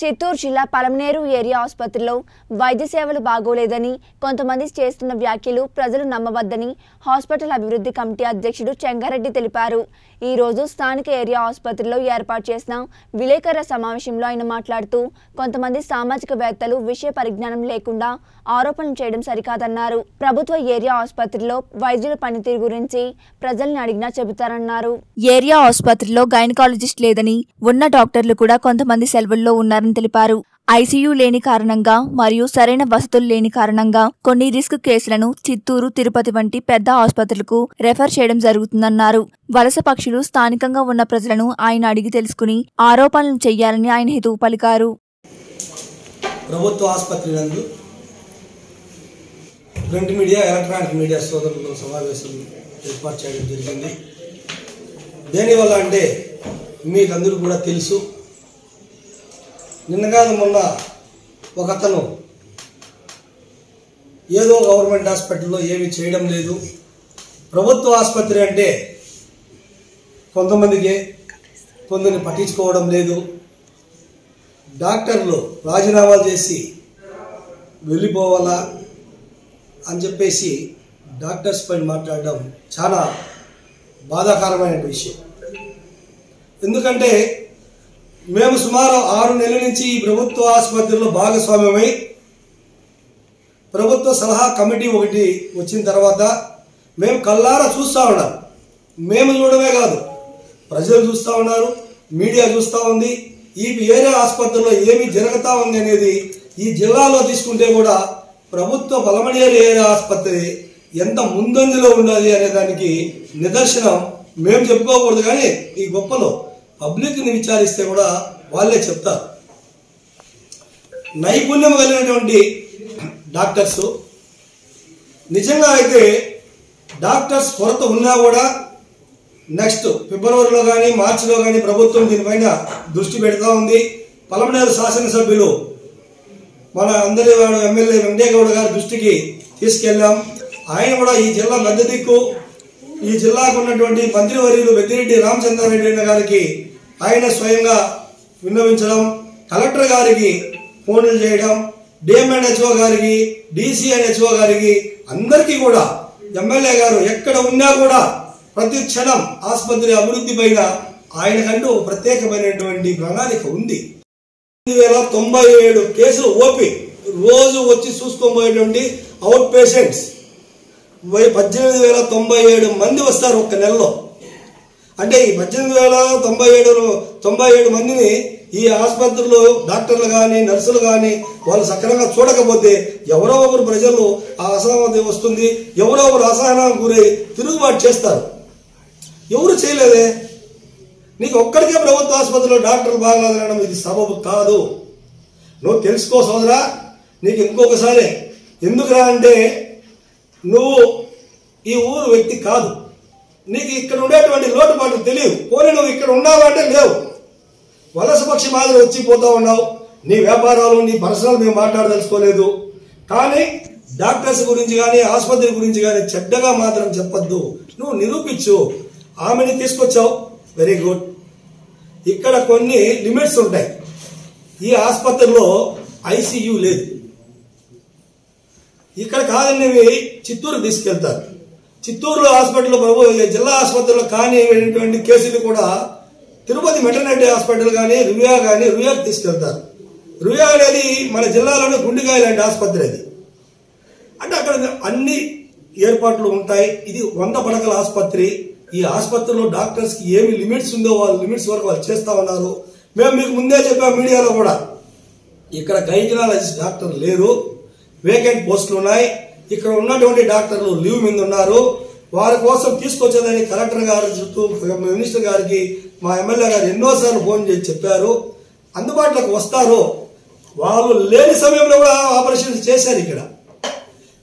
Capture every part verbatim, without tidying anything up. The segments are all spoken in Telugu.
చిత్తూరు జిల్లా పలమనేరు ఏరియా ఆసుపత్రిలో వైద్య సేవలు బాగోలేదని కొంతమంది చేస్తున్న వ్యాఖ్యలు ప్రజలు నమ్మవద్దని హాస్పిటల్ అభివృద్ధి కమిటీ అధ్యక్షుడు చెంగారెడ్డి తెలిపారు। ఈ రోజు స్థానిక ఏరియా ఆసుపత్రిలో ఏర్పాటు చేసిన విలేకరుల సమావేశంలో ఆయన మాట్లాడుతూ కొంతమంది సామాజికవేత్తలు విషయ పరిజ్ఞానం లేకుండా ఆరోపణలు చేయడం సరికాదన్నారు। ప్రభుత్వ ఏరియా ఆసుపత్రిలో వైద్యుల పనితీరు గురించి ప్రజల్ని అడిగినా చెబుతారన్నారు। ఏరియా ఆసుపత్రిలో గైనకాలజిస్ట్ లేదని ఉన్న డాక్టర్లు కూడా కొంతమంది సెలవుల్లో ఉన్నారు। ఐసీయూ లేని కారణంగా మరియు సరైన వసతులు లేని కారణంగా కొన్ని రిస్క్ కేసులను చిత్తూరు తిరుపతి వంటి పెద్ద ఆసుపత్రులకు రెఫర్ చేయడం జరుగుతుందన్నారు। వలస పక్షులు స్థానికంగా ఉన్న ప్రజలను ఆయన అడిగి తెలుసుకుని ఆరోపణలు చేయాలని ఆయన హితవు పలికారు। ప్రభుత్వ ఆసుపత్రులందు ప్రింట్ మీడియా ఎలక్ట్రానిక్ మీడియా సోదరుల సమావేశం ఏర్పాటు చేయడం జరిగింది। దేనివల్ల అంటే మీకందరూ కూడా తెలుసు, నిన్న కాదు మొన్న ఒక అతను ఏదో గవర్నమెంట్ హాస్పిటల్లో ఏమీ చేయడం లేదు, ప్రభుత్వ ఆసుపత్రి అంటే కొంతమందికి కొందరిని పట్టించుకోవడం లేదు, డాక్టర్లు రాజీనామాలు చేసి వెళ్ళిపోవాలా అని చెప్పేసి డాక్టర్స్ పైన మాట్లాడడం చాలా బాధాకరమైన విషయం। ఎందుకంటే మేము సుమారు ఆరు నెలల నుంచి ఈ ప్రభుత్వ ఆసుపత్రిలో భాగస్వామ్యమై ప్రభుత్వ సలహా కమిటీ ఒకటి వచ్చిన తర్వాత మేము కళ్ళారా చూస్తూ ఉన్నాం। మేము చూడమే కాదు, ప్రజలు చూస్తూ ఉన్నారు, మీడియా చూస్తూ ఉంది, ఈ ఏరియా ఆసుపత్రిలో ఏమి జరుగుతూ ఉంది అనేది। ఈ జిల్లాలో తీసుకుంటే కూడా ప్రభుత్వ పలమనేరు ఏరియా ఆసుపత్రి ఎంత ముందంజలో ఉండాలి అనే దానికి నిదర్శనం మేము చెప్పుకోకూడదు, కానీ ఈ గొప్పలో పబ్లిక్ని విచారిస్తే కూడా వాళ్ళే చెప్తారు। నైపుణ్యం కలిగినటువంటి డాక్టర్స్ నిజంగా అయితే డాక్టర్స్ కొరత ఉన్నా కూడా నెక్స్ట్ ఫిబ్రవరిలో కానీ మార్చిలో కానీ ప్రభుత్వం దీనిపైన దృష్టి పెడతా ఉంది। పలమనేరు శాసనసభ్యులు మన అందరి వాడు ఎమ్మెల్యే వెంకటేగౌడ గారి దృష్టికి తీసుకెళ్ళాం। ఆయన కూడా ఈ జిల్లా పెద్ద దిక్కు, ఈ జిల్లాకు ఉన్నటువంటి మంత్రివర్యులు వెద్దిరెడ్డి రామచంద్రారెడ్డి గారికి ఆయన స్వయంగా విన్నవించడం, కలెక్టర్ గారికి ఫోన్లు చేయడం, డిఎంఎన్హెచ్ఓ గారికి, డిసిఎన్హెచ్ఓ గారికి, అందరికీ కూడా ఎమ్మెల్యే గారు ఎక్కడ ఉన్నా కూడా ప్రతి క్షణం ఆసుపత్రి అభివృద్ధి పైన ఆయనకంటూ ప్రత్యేకమైనటువంటి ప్రణాళిక ఉంది। రెండు వేల తొంభై ఏడు కేసులు ఓపీ రోజు వచ్చి చూసుకోబోయేటువంటి అవుట్ పేషెంట్స్ పద్దెనిమిది వేల తొంభై ఏడు మంది వస్తారు ఒక్క నెలలో। అంటే ఈ పద్దెనిమిది వేల తొంభై ఏడు తొంభై ఏడు మందిని ఈ ఆసుపత్రులు డాక్టర్లు కానీ నర్సులు కానీ వాళ్ళు సక్రమంగా చూడకపోతే ఎవరో ఒకరు ప్రజలు ఆ అసహనం వస్తుంది, ఎవరో ఒకరు అసహనానికి గురై తిరుగుబాటు చేస్తారు। ఎవరు చేయలేదే, నీకు ఒక్కడికే ప్రభుత్వ ఆసుపత్రిలో డాక్టర్లు బాగలేదనడం ఇది సబబు కాదు, నువ్వు తెలుసుకో సోదరా। నీకు ఇంకొకసారి ఎందుకురా అంటే నువ్వు ఈ ఊరు వ్యక్తి కాదు, నీకు ఇక్కడ ఉండేటువంటి లోటుపాట్లు తెలియవు, పోనీ నువ్వు ఇక్కడ ఉన్నావు అంటే లేవు, వలస పక్షి మాదిరి వచ్చిపోతా ఉన్నావు, నీ వ్యాపారాలు నీ పర్సనల్ మేము మాట్లాడదలుచుకోలేదు। కానీ డాక్టర్స్ గురించి కానీ ఆసుపత్రి గురించి కానీ చెడ్డగా మాత్రం చెప్పద్దు, నువ్వు నిరూపించు। ఆమెని తీసుకొచ్చావు, వెరీ గుడ్, ఇక్కడ కొన్ని లిమిట్స్ ఉంటాయి। ఈ ఆసుపత్రిలో ఐసీయూ లేదు, ఇక్కడ కాదనేవి చిత్తూరు తీసుకెళ్తారు, చిత్తూరులో హాస్పిటల్లో ప్రభు జిల్లా ఆసుపత్రిలో కానిటువంటి కేసులు కూడా తిరుపతి మెటర్నిటీ హాస్పిటల్ కానీ రుయా కానీ రుయాకి తీసుకెళ్తారు। రుయా అనేది మన జిల్లాలోనే గుండెకాయ లాంటి ఆసుపత్రి అది, అంటే అక్కడ అన్ని ఏర్పాట్లు ఉంటాయి। ఇది వంద పడకల ఆసుపత్రి, ఈ ఆసుపత్రిలో డాక్టర్స్కి ఏమి లిమిట్స్ ఉందో వాళ్ళు లిమిట్స్ వరకు వాళ్ళు చేస్తూ ఉన్నారు। మేము మీకు ముందే చెప్పాం మీడియాలో కూడా, ఇక్కడ గైనకాలజిస్ట్ డాక్టర్ లేరు, వేకెంట్ పోస్టులు ఉన్నాయి, ఇక్కడ ఉన్నటువంటి డాక్టర్లు లీవ్ మీద ఉన్నారు, వారి కోసం తీసుకొచ్చేదని కలెక్టర్ గారు చుట్టూ మినిస్టర్ గారికి మా ఎమ్మెల్యే గారు ఎన్నోసార్లు ఫోన్ చేసి చెప్పారు, అందుబాటులోకి వస్తారు। వాళ్ళు లేని సమయంలో కూడా ఆపరేషన్ చేశారు ఇక్కడ,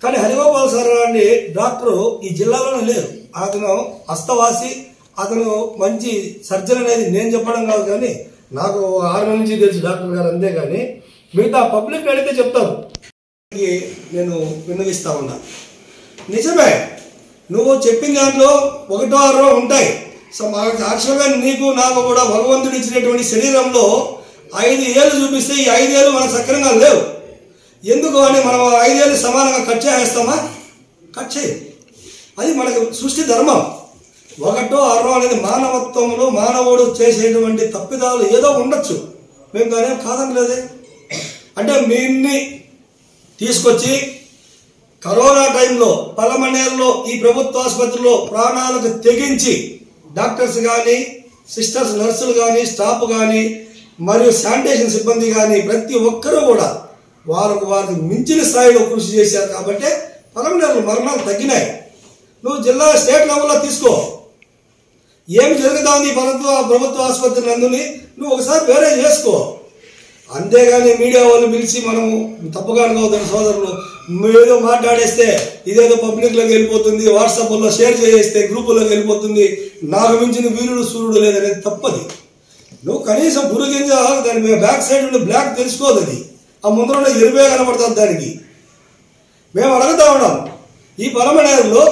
కానీ హరిగోపాల్ సార్ లాంటి డాక్టర్ ఈ జిల్లాలోనే లేరు। అతను హస్తవాసి, అతను మంచి సర్జన్ అనేది నేను చెప్పడం కాదు, కానీ నాకు ఆరు నెలల నుంచి తెలుసు డాక్టర్ గారు, అంతే కానీ మిగతా పబ్లిక్ అడిగితే చెప్తారు। నేను విన్నవిస్తా ఉన్నా, నిజమే నువ్వు చెప్పిన దాంట్లో ఒకటో ఆరో ఉంటాయి, సో మాకు సాక్ష్యంగా నీకు నాకు కూడా భగవంతుడు ఇచ్చినటువంటి శరీరంలో ఐదు ఏళ్ళు చూపిస్తే ఈ ఐదు ఏళ్ళు మనకు సక్రంగా లేవు. ఎందుకు అని మనం ఐదు ఏళ్ళు సమానంగా కట్ చేస్తామా? కట్ చేయి. అది మనకు సృష్టి ధర్మం. ఒకటో అరో అనేది మానవత్వంలో మానవుడు చేసేటువంటి తప్పిదాలు ఏదో ఉండొచ్చు, మేము దానేం కాదనలేదే. అంటే మీన్ని తీసుకొచ్చి కరోనా టైంలో పలమనేరులో ఈ ప్రభుత్వ ఆసుపత్రిలో ప్రాణాలకు తెగించి డాక్టర్స్ కానీ సిస్టర్స్ నర్సులు కానీ స్టాఫ్ కానీ మరియు శానిటేషన్ సిబ్బంది కానీ ప్రతి ఒక్కరూ కూడా వారికి వారికి మించిన స్థాయిలో కృషి చేశారు. కాబట్టి పలమనేరులో మరణాలు తగ్గినాయి. నువ్వు జిల్లా స్టేట్ లెవెల్లో తీసుకో, ఏమి జరుగుతుంది ప్రభుత్వ ప్రభుత్వ ఆసుపత్రి నందుని నువ్వు ఒకసారి వేరే చేసుకో. అంతేగాని మీడియా వాళ్ళు పిలిచి మనము తప్పుగా అనుకోవద్దని సోదరులు, ఏదో మాట్లాడేస్తే ఇదేదో పబ్లిక్లోకి వెళ్ళిపోతుంది, వాట్సాప్లో షేర్ చేసేస్తే గ్రూపులోకి వెళ్ళిపోతుంది, నాకు మించిన వీరుడు సూర్యుడు లేదనేది తప్పది. నువ్వు కనీసం గురుగింజ దాని బ్యాక్ సైడ్ ఉండే బ్లాక్ తెలుసుకోదు, అది ఆ ముందర ఎరువే కనబడుతుంది. దానికి మేము అడుగుతా ఉన్నాం, ఈ పలమనేరులో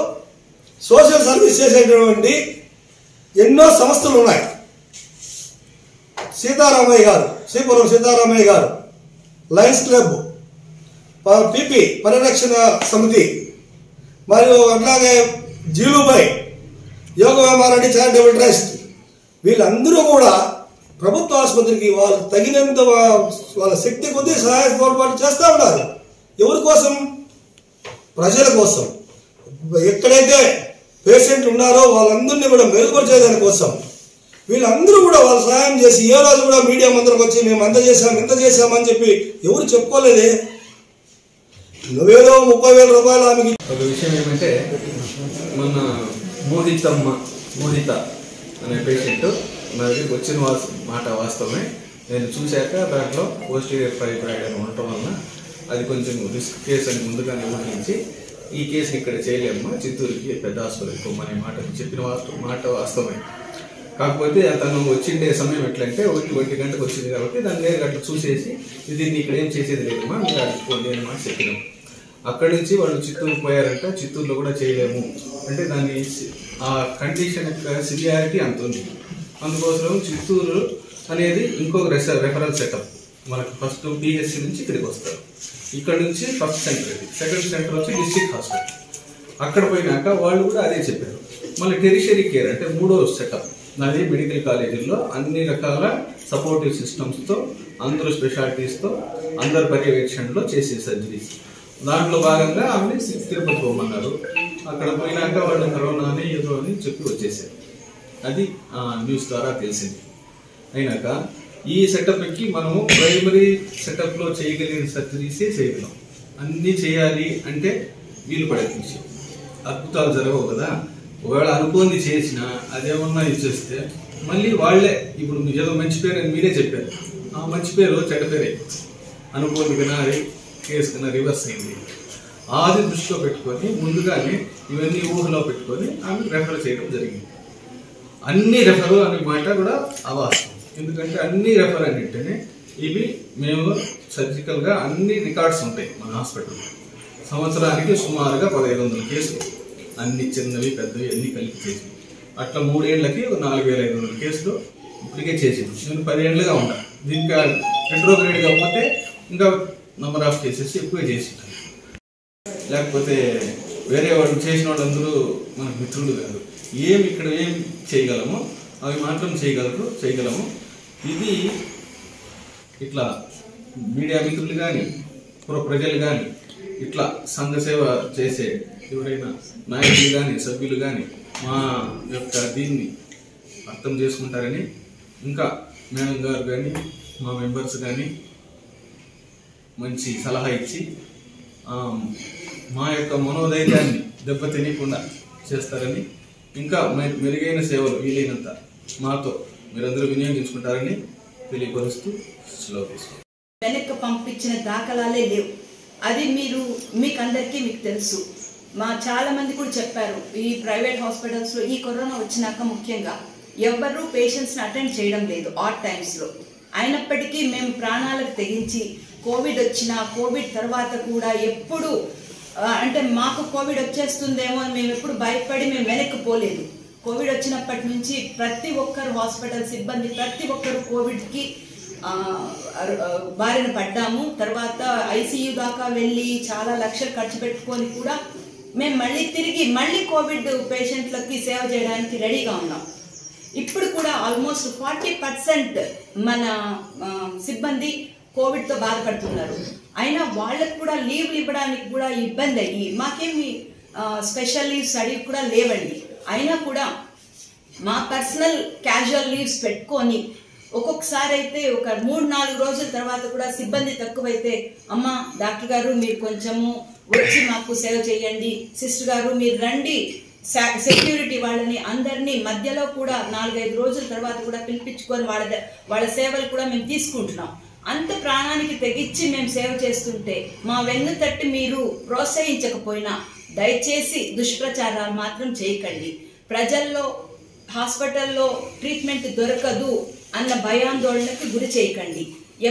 సోషల్ సర్వీస్ చేసేటటువంటి ఎన్నో సంస్థలు ఉన్నాయి. సీతారామయ్య గారు, శ్రీపురం సీతారామయ్య గారు, లయన్స్ క్లబ్, పిపి పరిరక్షణ సమితి, మరియు అట్లాగే జీలుబాయ్ యోగ వ్యామారెడ్డి చారిటబుల్ ట్రస్ట్, వీళ్ళందరూ కూడా ప్రభుత్వ ఆసుపత్రికి వాళ్ళు తగినంత వాళ్ళ శక్తి కొద్దీ సహాయ తోడ్పాటు చేస్తూ ఉన్నారు. ఎవరి కోసం? ప్రజల కోసం. ఎక్కడైతే పేషెంట్లు ఉన్నారో వాళ్ళందరినీ కూడా మెరుగుపరిచేదానికోసం వీళ్ళందరూ కూడా వాళ్ళు సహాయం చేసి ఏ రోజు కూడా మీడియా ముందరకు వచ్చి మేము అంత చేశాం ఇంత చేశామని చెప్పి ఎవరు చెప్పుకోలేదే. నువ్వేదో ముప్పై వేల రూపాయలు ఆమెకి. ఒక విషయం ఏమంటే, మొన్న మోదితమ్మ మోదిత అనే పేషెంట్ నా దగ్గరికి వచ్చిన వాస్ మాట వాస్తవమే. నేను చూశాక దాంట్లో పోస్టీరియర్ ఫైబ్రాయిడ్ అని ఉండటం వలన అది కొంచెం రిస్క్ కేసు అని ముందుగానే ఊహించి ఈ కేసుని ఇక్కడ చేయలేమ్మా చిత్తూరుకి పెద్ద హాస్పిటల్కి పొమ్మనే మాట చెప్పిన మాట వాస్తవమే. కాకపోతే తను వచ్చిండే సమయం ఎట్లంటే ఒకటి ఒంటి గంటకు వచ్చింది కాబట్టి దాన్ని నేను అట్లా చూసేసి ఇది ఇక్కడ ఏం చేసేది లేదమ్మా మీరు అడుగుకోండి అని మాట చెప్పినాం. అక్కడి నుంచి వాళ్ళు చిత్తూరుకు పోయారంట. చిత్తూరులో కూడా చేయలేము అంటే దాన్ని ఆ కండిషన్ యొక్క సివియారిటీ అంత ఉంది. అందుకోసం చిత్తూరు అనేది ఇంకొక రెఫరల్ సెటప్. మనకు ఫస్ట్ పిహెచ్సి నుంచి ఇక్కడికి వస్తారు. ఇక్కడ నుంచి ఫస్ట్ సెంటర్, ఇది సెకండ్ సెంటర్ వచ్చి డిస్ట్రిక్ట్ హాస్పిటల్. అక్కడ పోయినాక వాళ్ళు కూడా అదే చెప్పారు. మళ్ళీ టెరిషరీ కేర్ అంటే మూడో సెటప్. నాది మెడికల్ కాలేజీల్లో అన్ని రకాల సపోర్టివ్ సిస్టమ్స్తో అందరూ స్పెషాలిటీస్తో అందరి పర్యవేక్షణలో చేసే సర్జరీస్. దాంట్లో భాగంగా ఆమె తిరుపతి పోమన్నారు. అక్కడ పోయినాక వాళ్ళు కరోనా అని ఏదో అని చెప్పి వచ్చేసారు. అది న్యూస్ ద్వారా తెలిసింది. అయినాక ఈ సెటప్కి మనము ప్రైమరీ సెటప్లో చేయగలిగిన సర్జరీసే చేయగలం. అన్నీ చేయాలి అంటే వీలు పడేసి అద్భుతాలు జరగవు కదా. ఒకవేళ అనుకోని చేసినా అదేమన్నా ఇచ్చేస్తే మళ్ళీ వాళ్ళే ఇప్పుడు ఏదో మంచి పేరు అని మీరే చెప్పారు, ఆ మంచి పేరు చెడ్డ పేరే. అనుకోని కన్నా కేసు కన్నా రివర్స్ అయింది. ఆది దృష్టిలో పెట్టుకొని ముందుగానే ఇవన్నీ ఊహలో పెట్టుకొని ఆమె రెఫర్ చేయడం జరిగింది. అన్ని రెఫర్ అనే మాట కూడా అవాస్తవం. ఎందుకంటే అన్ని రెఫర్ అనేటనే ఇవి మేము సర్జికల్గా అన్ని రికార్డ్స్ ఉంటాయి మన హాస్పిటల్లో. సంవత్సరానికి సుమారుగా పదహైదు వందల కేసులు, అన్ని చిన్నవి పెద్దవి అన్ని కలిపి చేసి అట్లా మూడేళ్లకి నాలుగు వేల ఐదు వందల కేసులు ఇప్పటికే చేసాను. నేను పదిహేళ్ళుగా ఉంటాను. దీనికి రెట్రోగ్రేడ్గా పోతే ఇంకా నెంబర్ ఆఫ్ కేసెస్ ఎక్కువ చేసింటాను. లేకపోతే వేరే వాళ్ళు చేసిన వాళ్ళందరూ మన మిత్రులు కాదు. ఏమి ఇక్కడ ఏం చేయగలము అవి మాత్రం చేయగలరు చేయగలము. ఇది ఇట్లా మీడియా మిత్రులు కానీ ప్రజలు కానీ ఇట్లా సంఘ సేవ చేసే ఎవరైనా నాయకులు కానీ సభ్యులు కానీ మా యొక్క దీన్ని అర్థం చేసుకుంటారని, ఇంకా మేడం గారు కానీ మా మెంబర్స్ కానీ మంచి సలహా ఇచ్చి మా యొక్క మనోధైర్యాన్ని దెబ్బతినకుండా చేస్తారని, ఇంకా మెరుగైన సేవలు వీలైనంత మాతో మీరందరూ వినియోగించుకుంటారని తెలియపరుస్తూ సెలవు తీసుకుంటారు. వెనక్కి పంపించిన దాఖలాలే లేవు. అది మీరు మీకు అందరికీ మీకు తెలుసు. మా చాలామంది కూడా చెప్పారు ఈ ప్రైవేట్ హాస్పిటల్స్లో ఈ కరోనా వచ్చినాక ముఖ్యంగా ఎవరు పేషెంట్స్ని అటెండ్ చేయడం లేదు ఆట్ టైమ్స్లో. అయినప్పటికీ మేము ప్రాణాలకు తెగించి కోవిడ్ వచ్చినా కోవిడ్ తర్వాత కూడా ఎప్పుడు అంటే మాకు కోవిడ్ వచ్చేస్తుందేమో అని మేము ఎప్పుడు భయపడి మేము వెనక్కి పోలేదు. కోవిడ్ వచ్చినప్పటి నుంచి ప్రతి ఒక్కరు హాస్పిటల్ సిబ్బంది ప్రతి ఒక్కరు కోవిడ్కి బారిన పడ్డాము। తర్వాత ఐసీయూ దాకా వెళ్ళి చాలా లక్షలు ఖర్చు పెట్టుకొని కూడా మేము మళ్ళీ తిరిగి మళ్ళీ కోవిడ్ పేషెంట్లకి సేవ చేయడానికి రెడీగా ఉన్నాం। ఇప్పుడు కూడా ఆల్మోస్ట్ ఫార్టీ పర్సెంట్ మన సిబ్బంది కోవిడ్తో బాధపడుతున్నారు, అయినా వాళ్ళకు కూడా లీవ్లు ఇవ్వడానికి కూడా ఇబ్బంది అయ్యి మాకేమి స్పెషల్ లీవ్స్ అడిగి కూడా లేవండి, అయినా కూడా మా పర్సనల్ క్యాజువల్ లీవ్స్ పెట్టుకొని ఒక్కొక్కసారి అయితే ఒక మూడు నాలుగు రోజుల తర్వాత కూడా సిబ్బంది తక్కువైతే అమ్మ డాక్టర్ గారు మీరు కొంచెము వచ్చి మాకు సేవ చేయండి, సిస్టర్ గారు మీరు రండి, సెక్యూరిటీ వాళ్ళని అందరినీ మధ్యలో కూడా నాలుగైదు రోజుల తర్వాత కూడా పిలిపించుకొని వాళ్ళ వాళ్ళ సేవలు కూడా మేము తీసుకుంటున్నాం। అంత ప్రాణానికి తెగించి మేము సేవ చేస్తుంటే మా వెన్ను తట్టి మీరు ప్రోత్సహించకపోయినా దయచేసి దుష్ప్రచారాలు మాత్రం చేయకండి। ప్రజల్లో హాస్పిటల్లో ట్రీట్మెంట్ దొరకదు అన్న భయాందోళనకు గురి చేయకండి।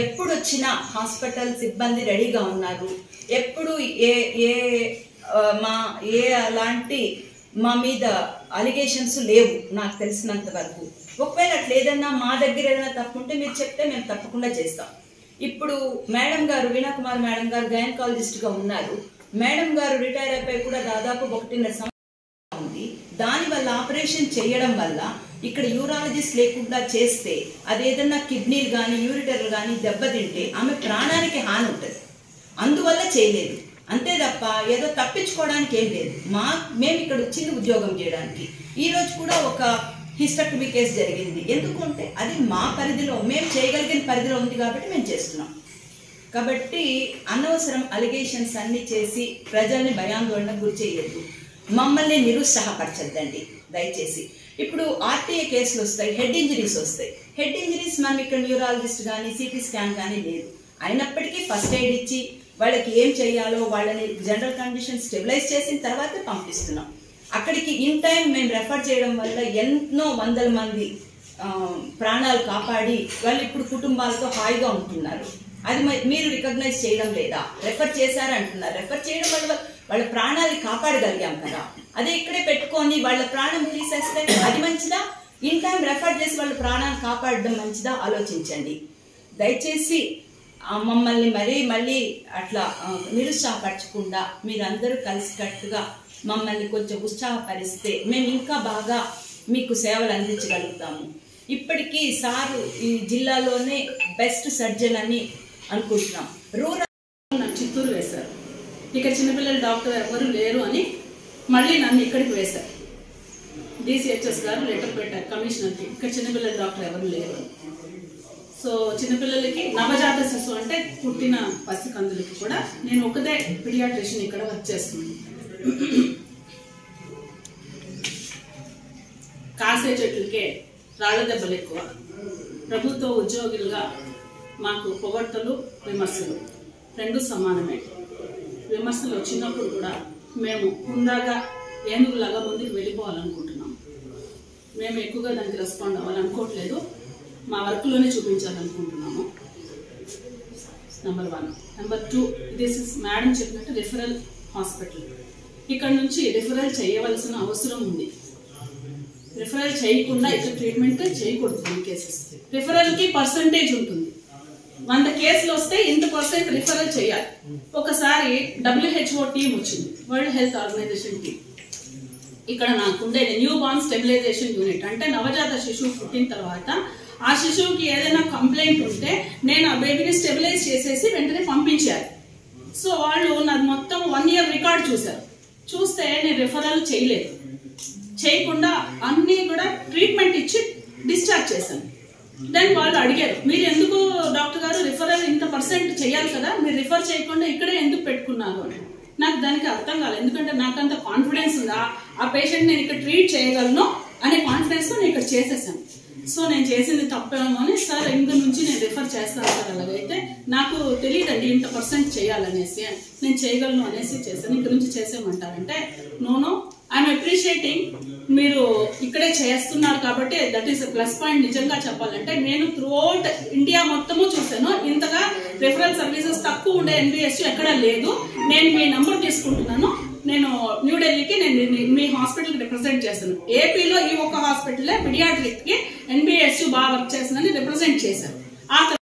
ఎప్పుడు వచ్చినా హాస్పిటల్ సిబ్బంది రెడీగా ఉన్నారు, ఎప్పుడు ఏ ఏ మా ఏ అలాంటి మా మీద అలిగేషన్స్ లేవు నాకు తెలిసినంత వరకు। ఒకవేళ అట్లేదన్నా మా దగ్గర ఏదైనా తప్పు ఉంటే మీరు చెప్తే మేము తప్పకుండా చేస్తాం। ఇప్పుడు మేడం గారు వీణాకుమార్ మేడం గారు గైనకాలజిస్ట్గా ఉన్నారు, మేడం గారు రిటైర్ అయిపోయి కూడా దాదాపు ఒకటిన్నర సంవత్సరం ఉంది, దానివల్ల ఆపరేషన్ చేయడం వల్ల ఇక్కడ యూరాలజిస్ట్ లేకుండా చేస్తే అదేదన్నా కిడ్నీలు కానీ యూరిటర్లు కానీ దెబ్బతింటే ఆమె ప్రాణానికి హాని ఉంటుంది, అందువల్ల చేయలేదు అంతే తప్ప ఏదో తప్పించుకోవడానికి ఏం లేదు। మా మేము ఇక్కడ వచ్చింది ఉద్యోగం చేయడానికి। ఈరోజు కూడా ఒక హిస్టెక్టమీ కేసు జరిగింది, ఎందుకంటే అది మా పరిధిలో మేము చేయగలిగిన పరిధిలో ఉంది కాబట్టి మేము చేస్తున్నాం। కాబట్టి అనవసరం అలిగేషన్స్ అన్నీ చేసి ప్రజల్ని భయాందోళనకు గురి చేయొద్దు, మమ్మల్ని నిరుత్సాహపరచద్దండి దయచేసి। ఇప్పుడు ఆర్టీఏ కేసులు వస్తాయి, హెడ్ ఇంజరీస్ వస్తాయి, హెడ్ ఇంజరీస్ మనం ఇక్కడ న్యూరాలజిస్ట్ కానీ సిటీ స్కాన్ కానీ లేదు, అయినప్పటికీ ఫస్ట్ ఎయిడ్ ఇచ్చి వాళ్ళకి ఏం చేయాలో వాళ్ళని జనరల్ కండిషన్ స్టెబిలైజ్ చేసిన తర్వాత పంపిస్తున్నాం అక్కడికి ఇన్ టైం। మేము రెఫర్ చేయడం వల్ల ఎన్నో వందల మంది ప్రాణాలు కాపాడి వాళ్ళు ఇప్పుడు కుటుంబాలతో హాయిగా ఉంటున్నారు, అది మీరు రికగ్నైజ్ చేయడం లేదా? రెఫర్ చేశారంటున్నారు, రెఫర్ చేయడం వల్ల వాళ్ళ ప్రాణాలు కాపాడగలిగాం కదా, అదే ఇక్కడే పెట్టుకొని వాళ్ళ ప్రాణం తీసేస్తే అది మంచిదా? ఇన్ టైం రెఫర్ చేసి వాళ్ళ ప్రాణాలు కాపాడడం మంచిదా? ఆలోచించండి దయచేసి। మమ్మల్ని మరీ మళ్ళీ అట్లా నిరుత్సాహపరచకుండా మీరందరూ కలిసికట్టుగా మమ్మల్ని కొంచెం ఉత్సాహపరిస్తే మేము ఇంకా బాగా మీకు సేవలు అందించగలుగుతాము। ఇప్పటికీ సారు ఈ జిల్లాలోనే బెస్ట్ సర్జన్ అని అనుకుంటున్నాం। రూరల్ నాకు చిత్తూరు వేశారు, ఇక్కడ చిన్నపిల్లల డాక్టర్ ఎవరు లేరు అని మళ్ళీ నన్ను ఇక్కడికి వేశారు డీసీహెచ్ఎస్ గారు లెటర్ పెట్టారు కమిషనర్కి, ఇక్కడ చిన్నపిల్లల డాక్టర్ ఎవరు లేరు, సో చిన్నపిల్లలకి నవజాత శిశువు అంటే పుట్టిన పసికందులకి కూడా నేను ఒకదే పీడియాట్రిషియన్ ఇక్కడ వర్క్ చేస్తున్నాను। కాసే చెట్లకే రాళ్ళ దెబ్బలు ఎక్కువ, ప్రభుత్వ ఉద్యోగులుగా మాకు పొగడ్తలు విమర్శలు రెండు సమానమే, విమర్శలు వచ్చినప్పుడు కూడా మేము హుందాగా ఏనుగులాగా ముందుకు వెళ్ళిపోవాలనుకుంటున్నాము, మేము ఎక్కువగా దానికి రెస్పాండ్ అవ్వాలనుకోవట్లేదు, మా వర్క్లోనే చూపించాలనుకుంటున్నాము number one. Number two, this is madam చెప్పినట్టు రిఫరల్ హాస్పిటల్, ఇక్కడ నుంచి రిఫరల్ చేయవలసిన అవసరం ఉంది, రిఫరల్ చేయకుండా ఇక్కడ ట్రీట్మెంట్ చేయకూడదు కొన్ని కేసెస్, రిఫరల్కి పర్సంటేజ్ ఉంటుంది, వంద కేసులు వస్తే ఇంత పర్సెంట్ రిఫరల్ చేయాలి। ఒకసారి డబ్ల్యూహెచ్ఓ టీం వచ్చింది, వరల్డ్ హెల్త్ ఆర్గనైజేషన్ టీం, ఇక్కడ నాకుండే న్యూ బార్న్ స్టెబిలైజేషన్ యూనిట్ అంటే నవజాత శిశువు పుట్టిన తర్వాత ఆ శిశువుకి ఏదైనా కంప్లైంట్ ఉంటే నేను ఆ బేబీని స్టెబిలైజ్ చేసేసి వెంటనే పంపించాలి, సో వాళ్ళు నాకు మొత్తం వన్ ఇయర్ రికార్డ్ చూశారు, చూస్తే నేను రిఫరల్ చేయలేదు, చేయకుండా అన్నీ కూడా ట్రీట్మెంట్ ఇచ్చి డిశ్చార్జ్ చేశాను। దాన్ని వాళ్ళు అడిగారు మీరు ఎందుకు డాక్టర్ గారు రిఫరల్ ఇంత పర్సెంట్ చేయాలి కదా మీరు రిఫర్ చేయకుండా ఇక్కడే ఎందుకు పెట్టుకున్నారు అని, నాకు దానికి అర్థం కాలేదు, ఎందుకంటే నాకంత కాన్ఫిడెన్స్ ఉందా ఆ పేషెంట్ నేను ఇక్కడ ట్రీట్ చేయగలను అనే కాన్ఫిడెన్స్తో నేను ఇక్కడ చేసేసాను, సో నేను చేసింది తప్పేమో అని సార్ ఇందు నుంచి నేను రిఫర్ చేస్తాను సార్, అలాగైతే నాకు తెలియదండి ఇంత పర్సెంట్ చేయాలనేసి, నేను చేయగలను అనేసి చేశాను, ఇంక నుంచి చేసేమంటారంటే నో నో ఐఎమ్ అప్రిషియేటింగ్ మీరు ఇక్కడే చేస్తున్నారు కాబట్టి దట్ ఈస్ ప్లస్ పాయింట్, నిజంగా చెప్పాలంటే నేను త్రూఅవుట్ ఇండియా మొత్తము చూశాను ఇంతగా రిఫరల్ సర్వీసెస్ తక్కువ ఉండే ఎన్బిఎస్ ఎక్కడా లేదు, నేను మీ నెంబర్ తీసుకుంటున్నాను, నేను న్యూఢిల్లీకి నేను మీ హాస్పిటల్ రిప్రజెంట్ చేశాను, ఏపీలో ఈ ఒక్క హాస్పిటల్ పీడియాట్రిక్ కి ఎన్బిఎస్ బాగా వర్క్ చేస్తుందని రిప్రజెంట్ చేశాను।